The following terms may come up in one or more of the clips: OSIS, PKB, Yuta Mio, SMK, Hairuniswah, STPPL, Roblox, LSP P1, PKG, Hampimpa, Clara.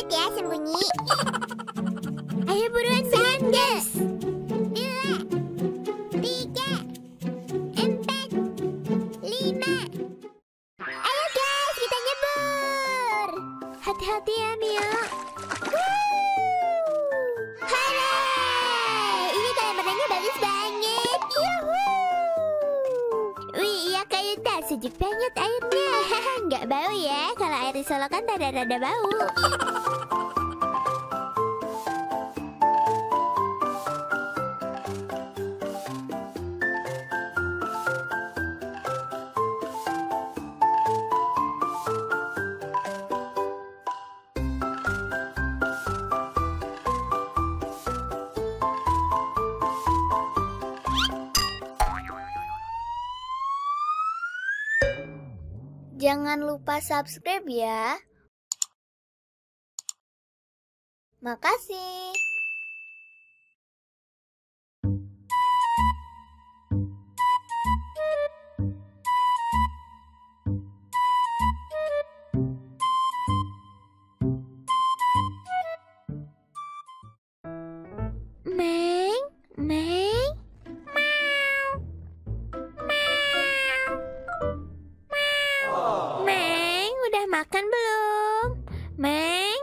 cepet ya sembunyi. Ayo buruan, buruan guys. 2, 3, 4, 5. Ayo guys, kita nyebur. Hati-hati ya Mio. Hooray! Ini kayak berenangnya bagus banget. Wih, iya kayu tak sejuk banget airnya. Nggak bau ya, kalau air disolokan rada-rada bau. Jangan lupa subscribe ya. Makasih. Makan belum, Meng?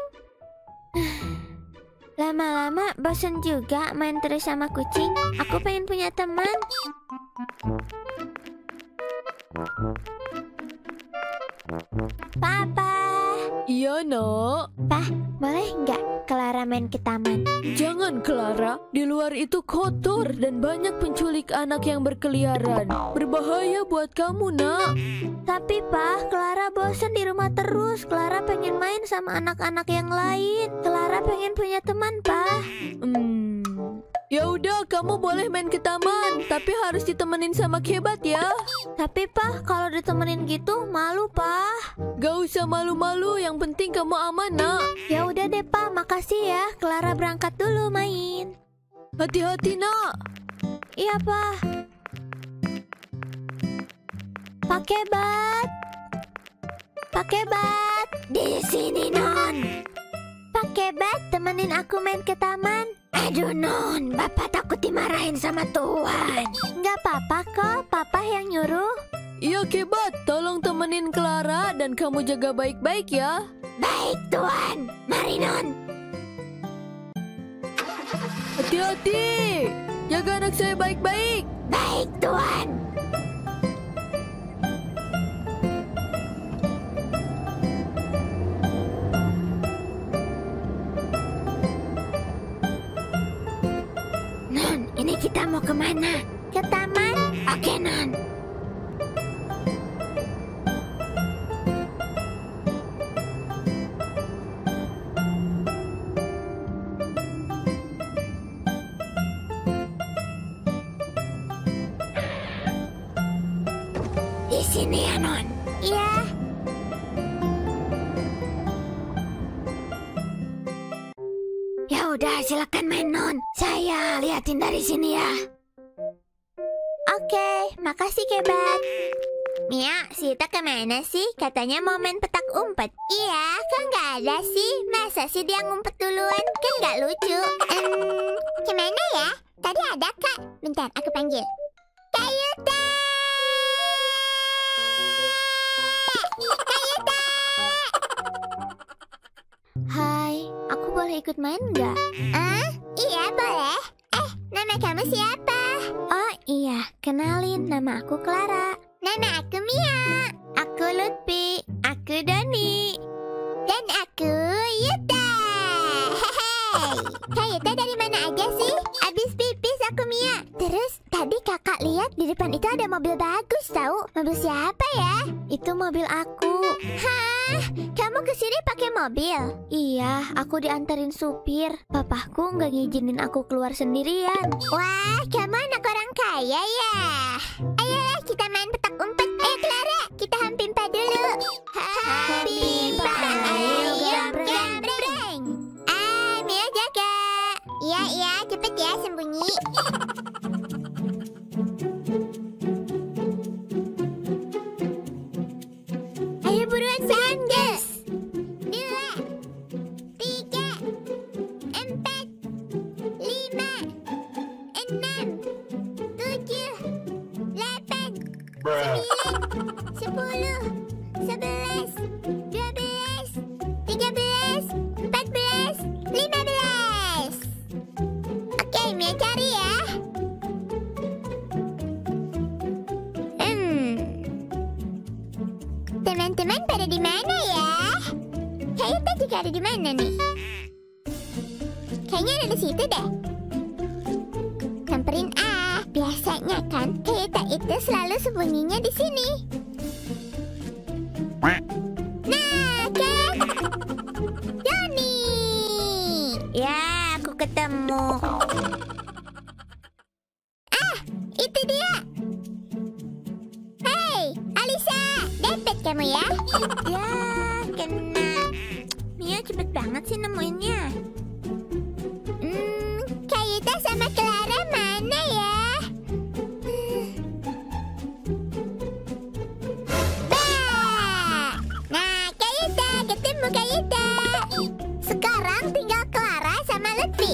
Lama-lama bosan juga main terus sama kucing. Aku pengen punya teman. Papa. Iya, Nak. Pak, boleh nggak Clara main ke taman? Jangan, Clara. Di luar itu kotor dan banyak penculik anak yang berkeliaran. Berbahaya buat kamu, Nak. Tapi, Pak, Clara bosan di rumah terus. Clara pengen main sama anak-anak yang lain. Clara pengen punya teman, Pak. Ya udah, kamu boleh main ke taman, tapi harus ditemenin sama Kebat ya. Tapi, Pak, kalau ditemenin gitu malu, Pak. Gak usah malu-malu, yang penting kamu aman, Nak. Ya udah deh, Pak, makasih ya. Clara berangkat dulu main. Hati-hati, Nak. Iya, Pak. Pak Kebat. Pak Kebat. Di sini, Non. Pak Kebat, temenin aku main ke taman. Aduh, Non, Bapak takut dimarahin sama Tuhan. Nggak apa-apa kok, Papa yang nyuruh. Iya, Kebat, tolong temenin Clara dan kamu jaga baik-baik ya. Baik, Tuhan. Mari, Non. Hati-hati. Jaga anak saya baik-baik. Baik, Tuhan. Kita mau kemana? Ke taman? Oke, Non. Di sini ya, Non. Iya. Ya udah, silakan main, Non. Saya liatin dari sini ya. Oke, makasih Kebat. Mia, Sita kemana sih? Katanya mau main petak umpet. Iya, kan nggak ada sih. Masa sih dia ngumpet duluan? Kan nggak lucu. Kemana ya? Tadi ada, Kak. Bentar, aku panggil. Kayuta! Kayuta! Hai, aku boleh ikut main nggak? Iya, boleh. Nama kamu siapa? Oh iya, kenalin, nama aku Clara. Nama aku Mia. Aku Lutfi. Aku Doni. Dan aku Yuta. Hehehe. Kak Yuta dari mana aja sih? Abis pipis aku, Mia. Terus tadi kakak lihat di depan itu ada mobil bagus tahu? Mobil siapa ya? Itu mobil aku. Hah? Kamu kesini pakai mobil? Iya, aku dianterin supir. Papaku nggak ngizinin aku keluar sendirian. Wah, kamu anak orang kaya ya. Ayolah, kita main petak umpet. Ayo, Clara, kita hampimpa dulu. Hampimpa, ayo gambreng. Mia jaga. Iya, cepet ya sembunyi. Ayo buruan, 1, 2, 3. 10, 11, 12, 13, 14, 15. Oke, Mia cari ya. Teman-teman pada di mana ya? Kayaknya juga ada di mana nih? Kayaknya ada di situ deh. Samperin ah, biasanya kan kita itu selalu sembunyinya di sini. Nah, Johnny, ya aku ketemu. Ah, itu dia. Hey, Alisa, dapet kamu ya? Ya, kena. Mia cepet banget sih nemuinnya. Kayuta sama Clara mana ya? Bah! Nah, Kayuta, ketemu Kayuta. Sekarang tinggal Clara sama Lutfi.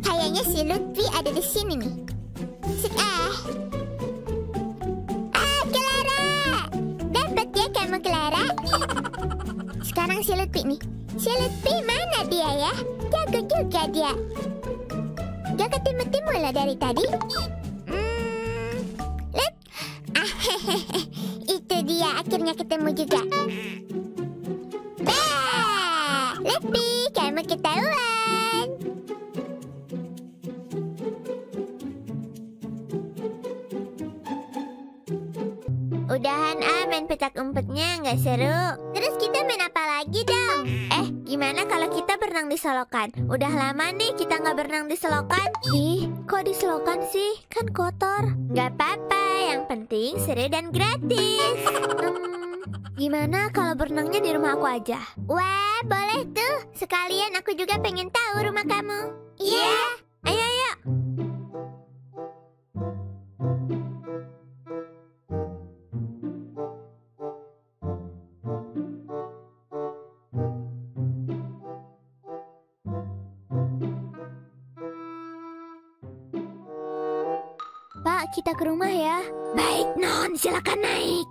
Kayaknya si Lutfi ada di sini nih. Ah, Clara, dapat ya kamu Clara. Sekarang si Lutfi nih. Si Lutfi mana dia ya? Jago juga dia. Dia ketemu-temu lah dari tadi. Itu dia, akhirnya ketemu juga. Bah, Lutfi, kamu ketahuan. Udahan ah, main petak umpetnya nggak seru. Terus kita main apa lagi dong? Gimana kalau kita berenang di selokan? Udah lama nih kita nggak berenang di selokan. Ih, kok di selokan sih? Kan kotor. Nggak apa-apa, yang penting seru dan gratis. Gimana kalau berenangnya di rumah aku aja? Wah, boleh tuh. Sekalian aku juga pengen tahu rumah kamu. Iya, ayo. Kita ke rumah ya. Baik, Non, silakan naik.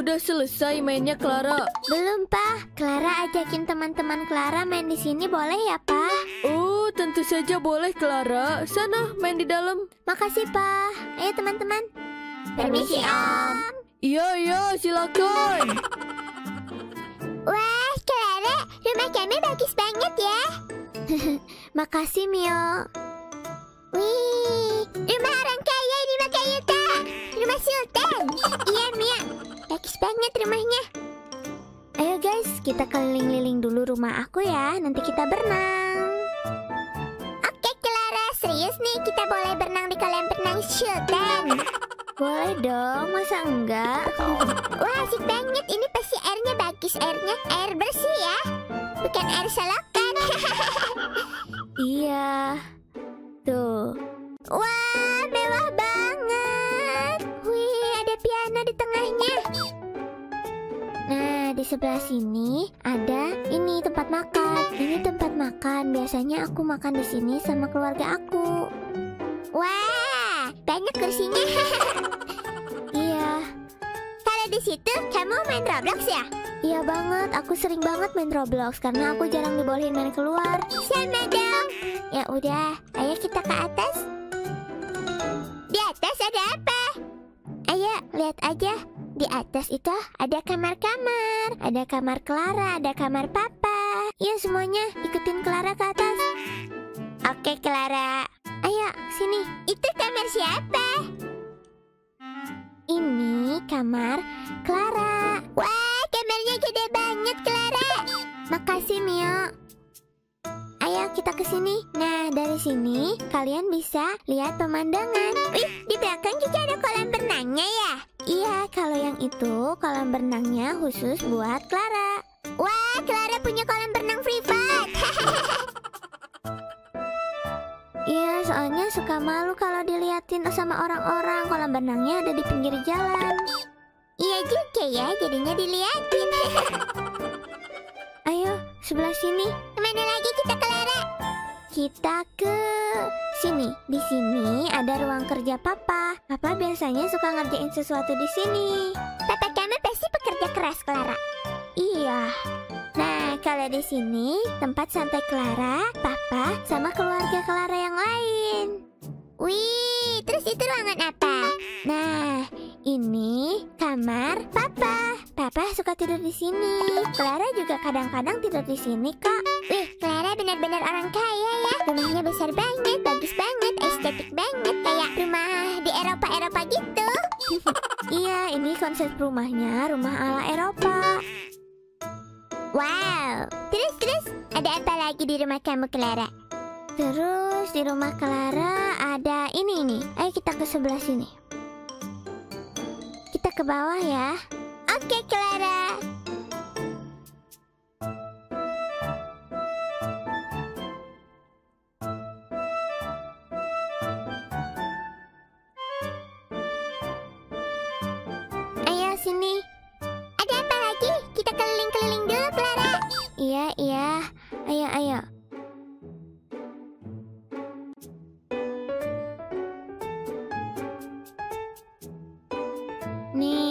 Udah selesai mainnya Clara? Belum, Pak. Clara ajakin teman-teman Clara main di sini boleh ya, Pak? Oh, tentu saja boleh Clara. Sana main di dalam. Makasih, Pak. Ayo teman-teman. Permisi, Om. Iya, silakan. Wah, Clara, rumah kami bagus banget ya. Makasih, Mio. Wih, rumah orang kaya ini Mbak Kayuta. Rumah Sultan. Iya, Mia. Bagus banget rumahnya. Ayo guys, kita keliling-liling dulu rumah aku ya. Nanti kita berenang. Oke Clara, serius nih kita boleh berenang di kolam renang Sultan. Boleh dong, masa enggak? Wah, asik banget. Ini pasti airnya bagus, airnya air bersih ya. Bukan air selokan. Iya. Tuh. Wah, mewah banget. Wih, ada piano di tengahnya. Nah, di sebelah sini ada ini tempat makan. Ini tempat makan. Biasanya aku makan di sini sama keluarga aku. Wah, banyak kursinya. Iya. Kalau di situ kamu main Roblox ya? Iya banget, aku sering banget main Roblox karena aku jarang dibolehin main keluar. Sama dong. Ya udah, ayo kita ke atas. Di atas ada apa? Ayo lihat aja. Di atas itu ada kamar-kamar. Ada kamar Clara, ada kamar Papa. Yuk semuanya ikutin Clara ke atas. Oke Clara. Ayo, sini. Itu kamar siapa? Ini kamar Clara. Wah, kamarnya gede banget, Clara. Makasih, Mio. Ayo kita ke sini. Nah, dari sini kalian bisa lihat pemandangan. Wih, di belakang juga ada kolam renangnya ya? Iya, kalau yang itu kolam renangnya khusus buat Clara. Wah, Clara punya kolam renang privat. Iya, soalnya suka malu kalau diliatin sama orang-orang. Kolam renangnya ada di pinggir jalan. Iya juga ya, jadinya diliatin. Ayo, sebelah sini. Kemana lagi kita, Clara? Kita ke sini. Di sini ada ruang kerja Papa. Papa biasanya suka ngerjain sesuatu di sini. Papa kamu pasti pekerja keras, Clara. Iya. Nah, kalau di sini tempat santai Clara, Papa, sama keluarga Clara yang lain. Wih, terus itu ruangan apa? Nah, ini kamar Papa. Papa suka tidur di sini. Clara juga kadang-kadang tidur di sini, Kak. Wih, Clara benar-benar orang kaya ya. Rumahnya besar banget, bagus banget, estetik banget, kayak rumah di Eropa-Eropa gitu. Iya, ini konsep rumahnya, rumah ala Eropa. Wow. Terus ada apa lagi di rumah kamu, Clara? Terus di rumah Clara ada ini. Ayo kita ke sebelah sini. Kita ke bawah ya. Oke, Clara. Ayo sini. Ada apa lagi? Kita keliling-keliling dulu, Clara. Iya. Ayo.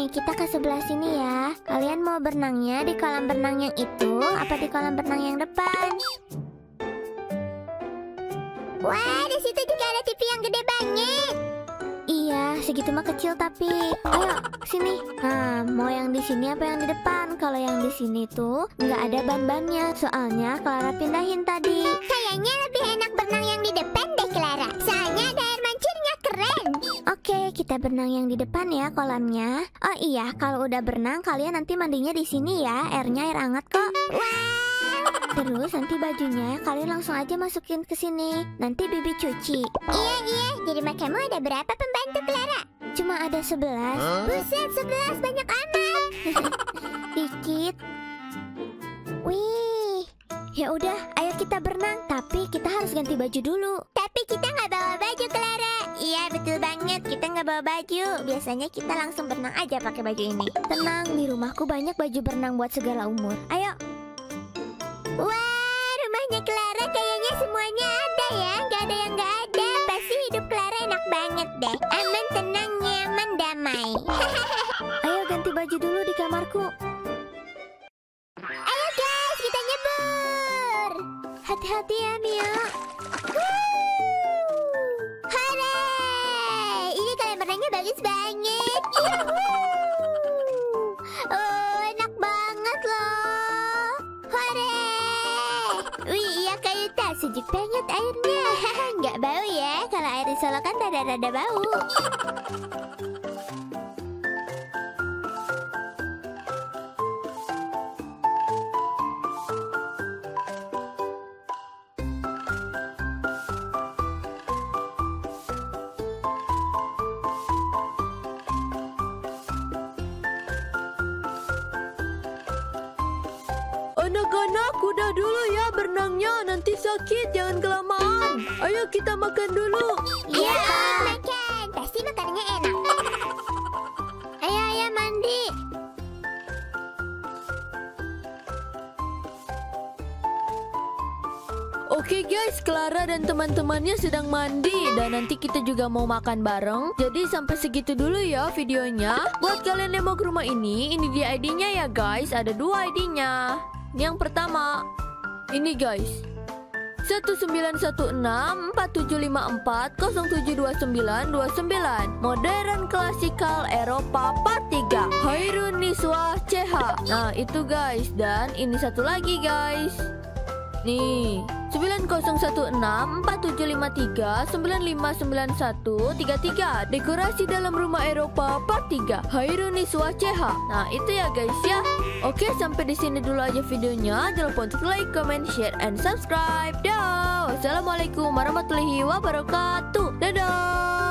Kita ke sebelah sini ya. Kalian mau berenangnya di kolam renang yang itu apa di kolam renang yang depan? Wah, di situ juga ada TV yang gede banget. Iya, segitu mah kecil tapi. Ayo, sini. Nah, mau yang di sini apa yang di depan? Kalau yang di sini tuh nggak ada ban-bannya. Soalnya Clara pindahin tadi. Kayaknya lebih enak berenang yang di depan deh, Clara. Soalnya ada air mancurnya keren. Oke, kita berenang yang di depan ya kolamnya. Oh iya, kalau udah berenang kalian nanti mandinya di sini ya. Airnya air hangat kok. Wow. Terus nanti bajunya kalian langsung aja masukin ke sini. Nanti Bibi cuci. Iya. Jadi kamu ada berapa pembantu, Clara? Cuma ada 11. Buset, 11 banyak amat. Dikit. Wih. Ya udah, ayo kita berenang. Tapi kita harus ganti baju dulu. Tapi kita nggak bawa baju, Clara. Iya, betul banget. Kita nggak bawa baju. Biasanya kita langsung berenang aja pakai baju ini. Tenang, di rumahku banyak baju berenang buat segala umur. Ayo. Wah, rumahnya Clara kayaknya semuanya ada ya. Nggak ada yang nggak ada. Pasti hidup Clara enak banget deh. Aman, tenang, nyaman, damai. Ayo ganti baju dulu di kamarku. Ayo guys, kita nyebur. Hati-hati ya, Mio. Bagus banget. Oh, enak banget loh. Hore. Wih, iya kayu tas. Sejuk banget airnya. Nggak bau ya. Kalau air disolokan rada-rada bau. Anak-anak, udah dulu ya berenangnya, nanti sakit, jangan kelamaan. Ayo kita makan dulu. Iya, makan. Pasti makanannya enak. Ayo, mandi. Oke guys, Clara dan teman-temannya sedang mandi. Dan nanti kita juga mau makan bareng. Jadi sampai segitu dulu ya videonya. Buat kalian yang mau ke rumah ini dia ID-nya ya guys. Ada 2 ID-nya. Yang pertama, ini guys, 19164754072929, modern klasikal Eropa part 3, Hairuniswah CH. Nah itu guys, dan ini satu lagi guys, nih. 9016475395933 dekorasi dalam rumah Eropa part 3 Hairuniswah CH. Nah, itu ya guys ya. Oke, sampai di sini dulu aja videonya. Jangan lupa untuk like, comment, share, and subscribe. Dah. Wassalamualaikum warahmatullahi wabarakatuh. Dadah.